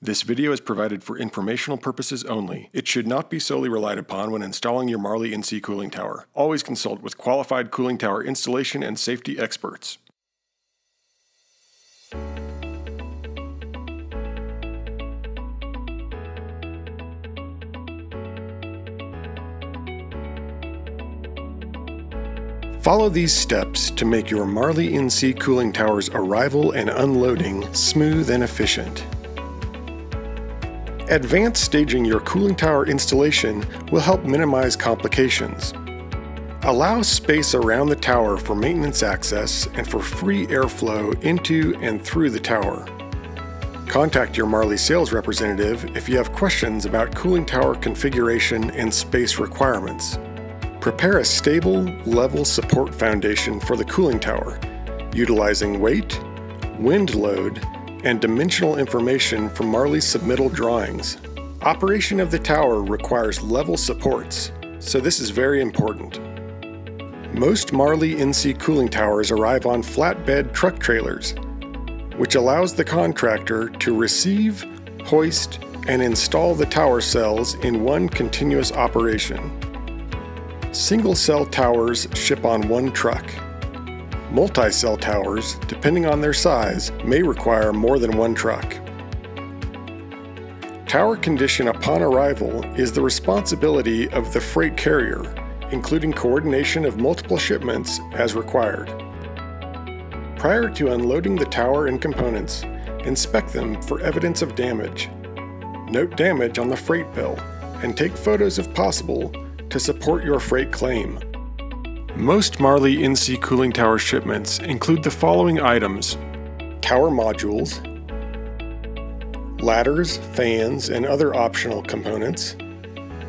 This video is provided for informational purposes only. It should not be solely relied upon when installing your Marley NC cooling tower. Always consult with qualified cooling tower installation and safety experts. Follow these steps to make your Marley NC cooling tower's arrival and unloading smooth and efficient. Advanced staging your cooling tower installation will help minimize complications. Allow space around the tower for maintenance access and for free airflow into and through the tower. Contact your Marley sales representative if you have questions about cooling tower configuration and space requirements. Prepare a stable, level support foundation for the cooling tower, utilizing weight, wind load, and dimensional information from Marley's submittal drawings. Operation of the tower requires level supports, so this is very important. Most Marley NC cooling towers arrive on flatbed truck trailers, which allows the contractor to receive, hoist, and install the tower cells in one continuous operation. Single cell towers ship on one truck. Multi-cell towers, depending on their size, may require more than one truck. Tower condition upon arrival is the responsibility of the freight carrier, including coordination of multiple shipments as required. Prior to unloading the tower and components, inspect them for evidence of damage. Note damage on the freight bill and take photos if possible to support your freight claim. Most Marley NC cooling tower shipments include the following items: tower modules, ladders, fans, and other optional components.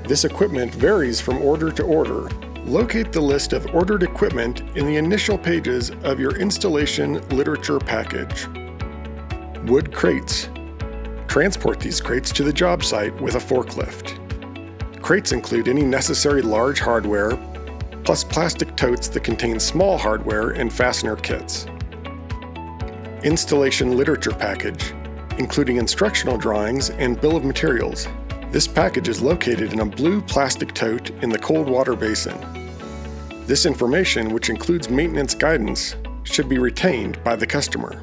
This equipment varies from order to order. Locate the list of ordered equipment in the initial pages of your installation literature package. Wood crates. Transport these crates to the job site with a forklift. Crates include any necessary large hardware, plus plastic totes that contain small hardware and fastener kits. Installation literature package, including instructional drawings and bill of materials. This package is located in a blue plastic tote in the cold water basin. This information, which includes maintenance guidance, should be retained by the customer.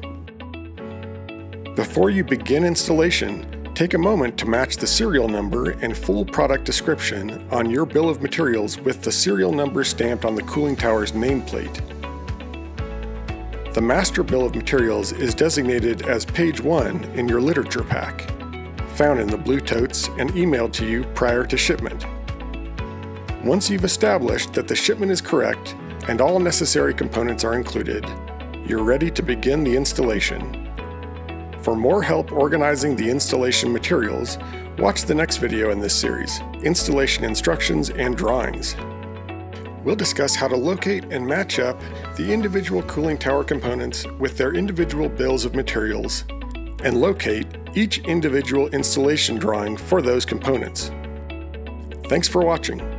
Before you begin installation, take a moment to match the serial number and full product description on your bill of materials with the serial number stamped on the cooling tower's nameplate. The master bill of materials is designated as page 1 in your literature pack, found in the blue totes and emailed to you prior to shipment. Once you've established that the shipment is correct and all necessary components are included, you're ready to begin the installation. For more help organizing the installation materials, watch the next video in this series, Installation Instructions and Drawings. We'll discuss how to locate and match up the individual cooling tower components with their individual bills of materials and locate each individual installation drawing for those components. Thanks for watching.